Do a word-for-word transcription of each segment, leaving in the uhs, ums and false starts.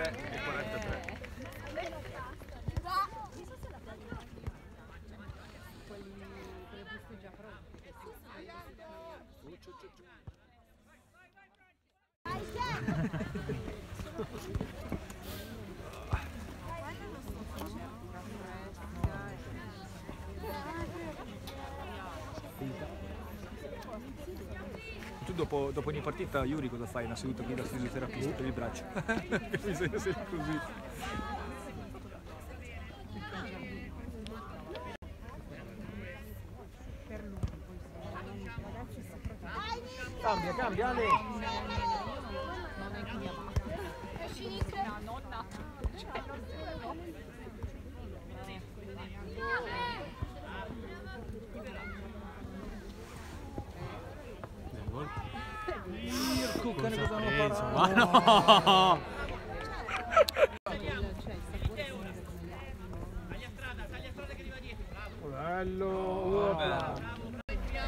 tre e quarantatré. Quelli con le buste già pronte. Tu dopo, dopo ogni partita, Yuri, cosa fai? Una seduta qui da fisioterapista per il braccio? Bisogna sempre così. Cambia, cambia, Ale! La nonna! Cosa cosa hanno preso? Ma no! Taglia strada, taglia strada che arriva dietro, bravo! Bello! Bravo! Queste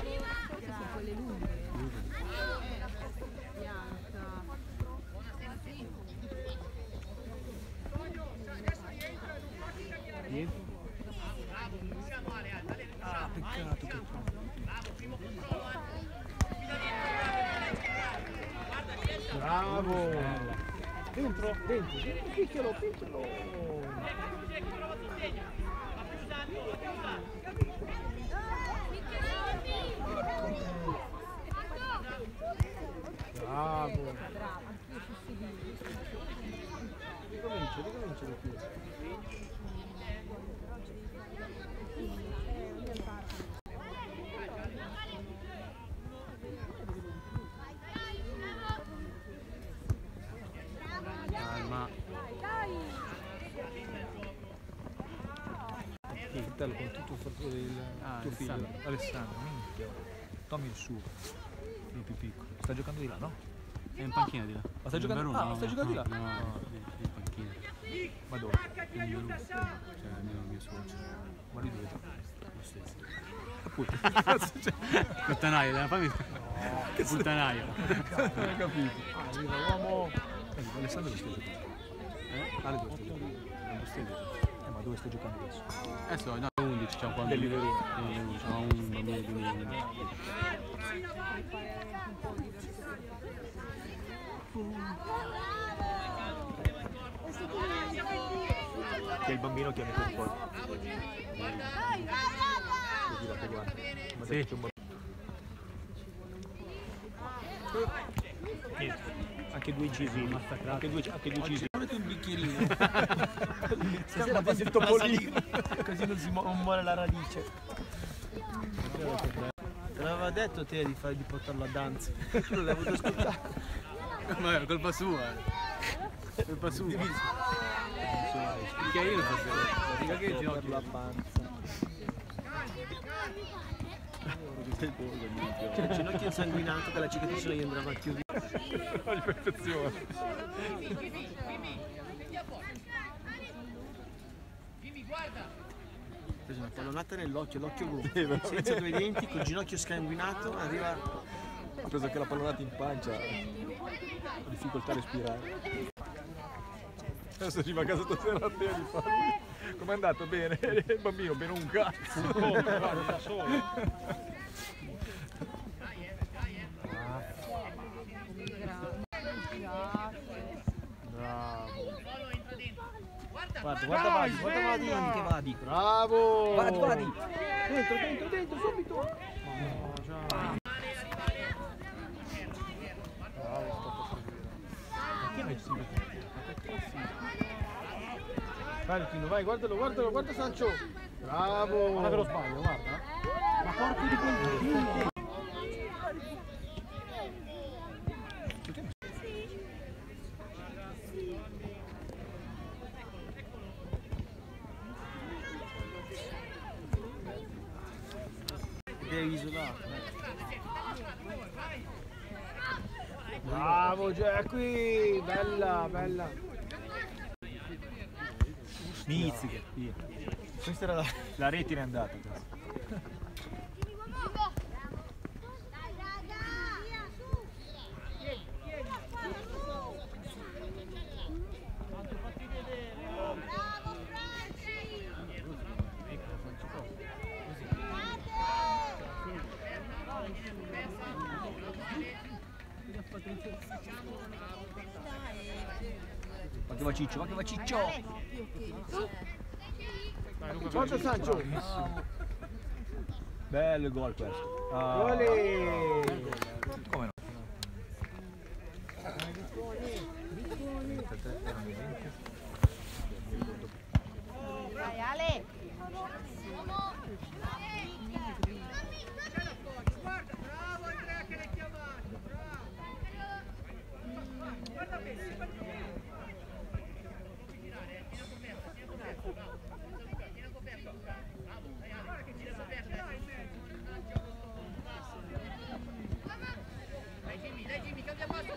sono quelle lunghe. Adesso rientra, non farti cambiare! Bravo, una male, dale, ah, peccato che... Bravo, primo controllo, bravo! Dentro, dentro, picchialo, picchialo! Bravo! Ricomincia, ricomincia di più. Con tutto il fatto del ah, tuo figlio Alessandro, Alessandro minchia. Tommy è il suo, quello più piccolo, sta giocando di là, no? È in panchina di là. Ma sta giocando, uno, ah, no, sta no, giocando no, di là? No, no, è in panchina. Ma dove? Il mio russo, cioè il mio, mio suocero. Ma lui dove sta? Lo stesso. Appunto. Puttanaio, della famiglia. No, puttanaio. Non ho capito. Arriva l'uomo. Eh, Alessandro lo sta giocando. Eh? Ale dove sta giocando? Eh, ma dove sta giocando adesso? Adesso no. C'è un quadro di livello, c'è un bambino di livello. Che il bambino chiama il corpo. Sì. Anche due incisivi, massacrati. Anche due, anche due incisivi. Avete un bicchierino. Stasera faccio il topolino. Così non si mu muore la radice. Te l'aveva detto te di, di portarlo a danza. Non l'hai avuto ascoltato. Ma è colpa sua. È colpa sua. Perché io lo facevo. Dica che ti ho per la panza. C'è il ginocchio insanguinato che la cicatrice non gli andava più via. L'infezione. Dimmi, guarda. Una pallonata nell'occhio, l'occhio gonfio, senza due denti, col ginocchio scanguinato, arriva... Ha preso anche la pallonata in pancia, ho difficoltà a respirare. Adesso arriva a casa stasera a te di farmi. Com'è andato? Bene? Il bambino, bene un cazzo! Oh, guarda, solo! Guarda, guarda, vai, guarda, vadi, che vadi. Bravo! Vadi, vadi. Dentro, dentro, dentro, subito. Oh, già. Bravo, sto facendo. Vai, Tino, vai, guardalo, guardalo, guarda Sancho. Bravo. Guarda che lo sbaglio, guarda. Ma porco di quel... Bravo Jackie, bella, bella. Mizzica. Questa era la, la rete ne è andata. Dai raga, su. che va Ciccio, va che va Ciccio! Giorgio Sancho! Bello il gol questo! Ah. Come no? Vai Ale! Guarda, bravo Andrea che l'hai chiamato, bravo! Guarda bene, si fa più bene!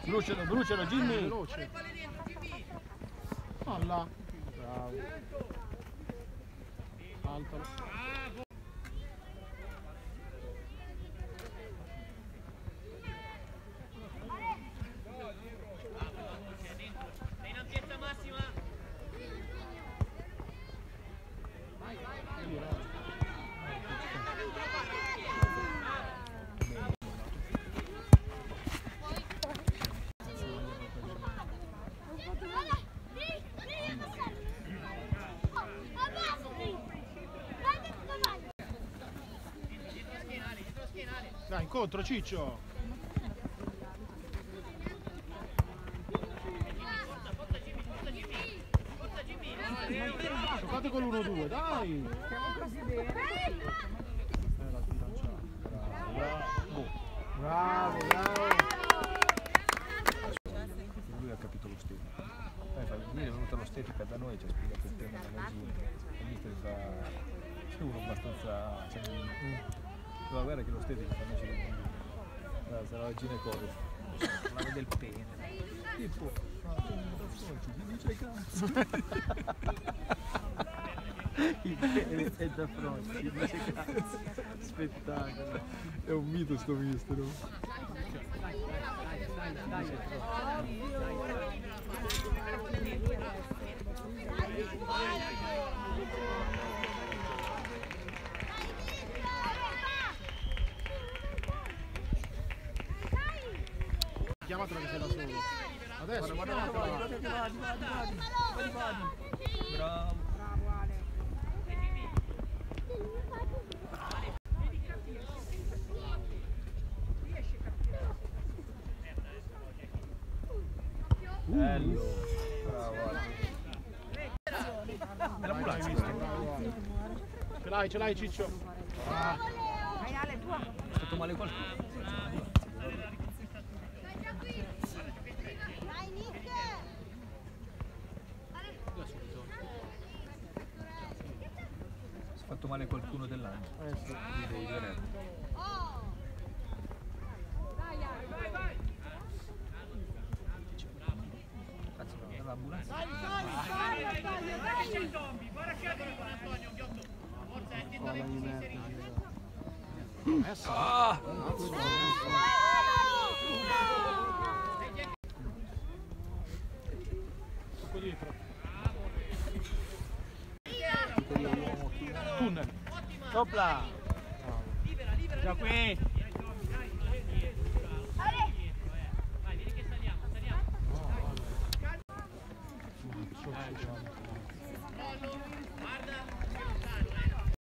Brucialo, brucialo Jimmy! Alla! Bravo! Saltalo! Sei in ampiezza massima! Vai, vai, vai! Dai, incontro Ciccio! Forza Jimmy, forza Jimmy! Forza Jimmy! Fate con l'uno due, dai! Stiamo così bene! Bravo! Bravo, bravo! Lui ha capito lo stile. Lui è venuta l'ostetica da noi, ci ha spiegato il tema della magia. Quindi è uno abbastanza... La guerra che lo stesso fanno ci devono. Sarà il ginecologo. Parlava del pene. Tipo, ma tu non lo so, ti dice il cazzo. Il pene senza fronte, ti dice il cazzo. Spettacolo. È un mito sto mistero. Dai, dai, dai, dai, dai. Chiamatela che sei da solo. Adesso guarda, guarda, guarda, guarda, guarda, guarda, guarda. Bravo, bravo Ale. Bello. Bravo Ale. Me la pula hai visto? Ce l'hai, ce l'hai Ciccio. Vai Ale, tua. È stato male qualcuno. Fatto male qualcuno dell'anno. Eh, sì. Dei due nervi. Oh! Vai, vai, vai! Cazzo, guarda l'ambulanza. Vai, vai, vai, vai, vai! C'è il zombie, guarda che adesso con Antonio, un ghiotto. Forza, è tentato di inserirsi. Adesso! Ah! Tocco dietro. Tunnel. Sopla. Libera, libera, libera. Qui. Vai, vedi che saliamo, saliamo. Guarda.